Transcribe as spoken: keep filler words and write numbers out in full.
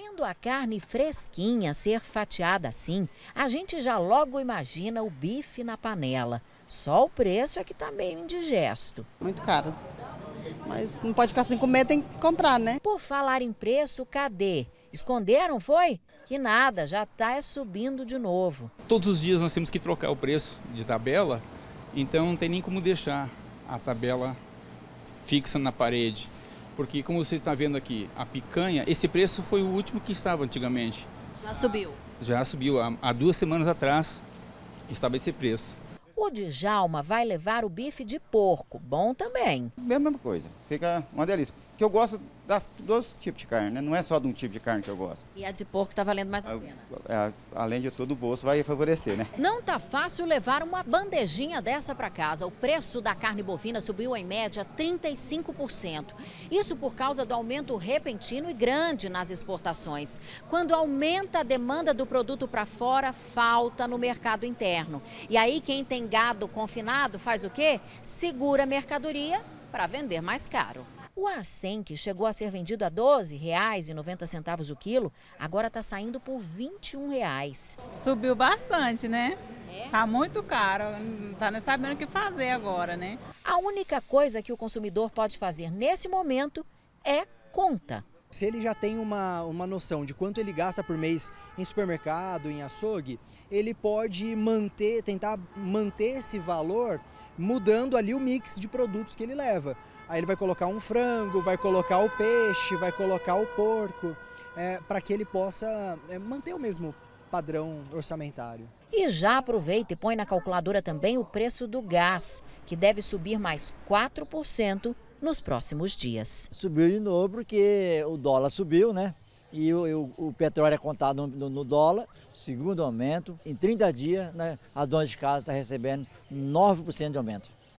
Vendo a carne fresquinha ser fatiada assim, a gente já logo imagina o bife na panela. Só o preço é que tá meio indigesto. Muito caro. Mas não pode ficar sem comer, tem que comprar, né? Por falar em preço, cadê? Esconderam, foi? Que nada, já tá é subindo de novo. Todos os dias nós temos que trocar o preço de tabela, então não tem nem como deixar a tabela fixa na parede. Porque, como você está vendo aqui, a picanha, esse preço foi o último que estava antigamente. Já subiu? Já subiu. Há duas semanas atrás estava esse preço. O Djalma vai levar o bife de porco, bom também. Mesma coisa, fica uma delícia. Porque eu gosto das, dos tipos de carne, né? Não é só de um tipo de carne que eu gosto. E a de porco está valendo mais a, a pena. É, além de tudo, o bolso vai favorecer, né? Não tá fácil levar uma bandejinha dessa para casa. O preço da carne bovina subiu em média trinta e cinco por cento. Isso por causa do aumento repentino e grande nas exportações. Quando aumenta a demanda do produto para fora, falta no mercado interno. E aí quem tem gado confinado faz o quê? Segura a mercadoria para vender mais caro. O acém, que chegou a ser vendido a doze reais e noventa centavos o quilo, agora está saindo por vinte e um reais. Subiu bastante, né? É. Tá muito caro, não tá nem sabendo o que fazer agora, né? A única coisa que o consumidor pode fazer nesse momento é conta. Se ele já tem uma, uma noção de quanto ele gasta por mês em supermercado, em açougue, ele pode manter, tentar manter esse valor mudando ali o mix de produtos que ele leva. Aí ele vai colocar um frango, vai colocar o peixe, vai colocar o porco, é, para que ele possa é, manter o mesmo padrão orçamentário. E já aproveita e põe na calculadora também o preço do gás, que deve subir mais quatro por cento nos próximos dias. Subiu de novo porque o dólar subiu, né? E o, o, o petróleo é contado no, no dólar, segundo aumento. Em trinta dias, né, as donas de casa estão recebendo nove por cento de aumento.